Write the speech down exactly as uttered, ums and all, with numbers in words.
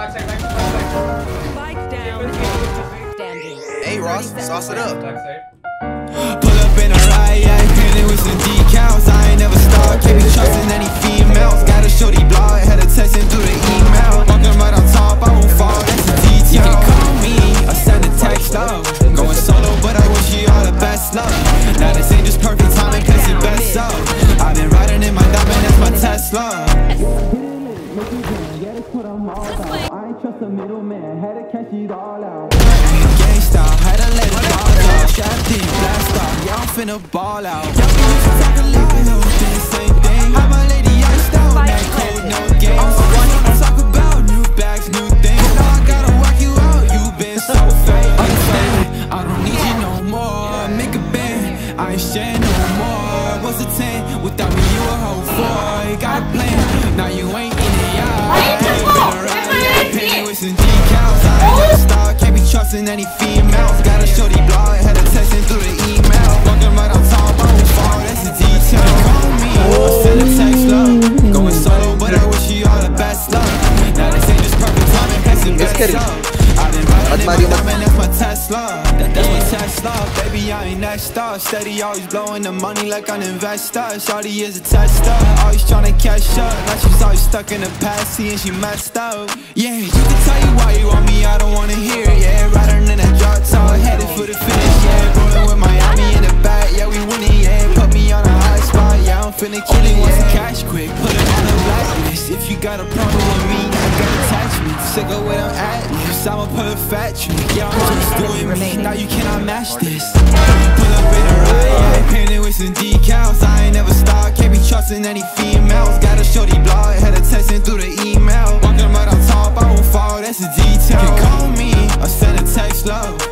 back side, back side, back side. Bike down. Standing. Hey Ross, sauce it up. Pull up in a ride, yeah, hitting with some decals. I ain't never stopped, can't be trusting any females. Got a shorty blog, had a texting through the email. Walking right on top, I won't fall, that's a detail. You can call me, I send a text love. Going solo, but I wish you all the best love. Now this ain't just perfect timing, cause it's best up. I've been riding in my diamond, that's my Tesla. I ain't trust a middleman, had to catch it all out. Gangsta, had to let it all out. Shafty, blast off, y'all finna ball out. Y'all finna talk a little bit, the same thing. I'm a lady iced out, that cold, no games. All I want to talk about, new bags, new things. Now I gotta walk you out, you been so fake. Understand, I don't need you no more. Make a band, I ain't sharing no more. What's a ten, without me you a whole four. You got a plan, now you ain't in the yard. Trusting any females, got a shorty blog, had a texting through the email. Walking right on top, I won't fall, that's a detail. Call me, I send a text love. Going solo, but I wish you all the best love. Now this ain't just perfect timing, cause it best up. I've been riding in my diamond, that's my Tesla. That's my Tesla, baby, I ain't next up. Steady, always blowing the money like an investor. Shorty is a tester, always trying to catch up. Like she's always stuck in the past, seeing she messed up. Yeah, you can tell you why you want me, I don't wanna hear it, yeah. Riding in that drop top, headed for the finish, yeah. Rolling with Miami in the back, yeah, we winning, yeah. Put me on a high spot, yeah, I'm finna kill it, yeah. Cash quick, put it on the blacklist. If you got a problem with me, I got attachments. Sick of where I'm at, yes, I'm a perfection. Yeah, I'm just doing me, now you cannot match this. Pull up in a ride, painted with some decals. I ain't never stopped, can't be trusting any females. Got a shorty blog, had a texting through the email. Walking right on top, I won't fall, that's a detail. You call me, I send a text love.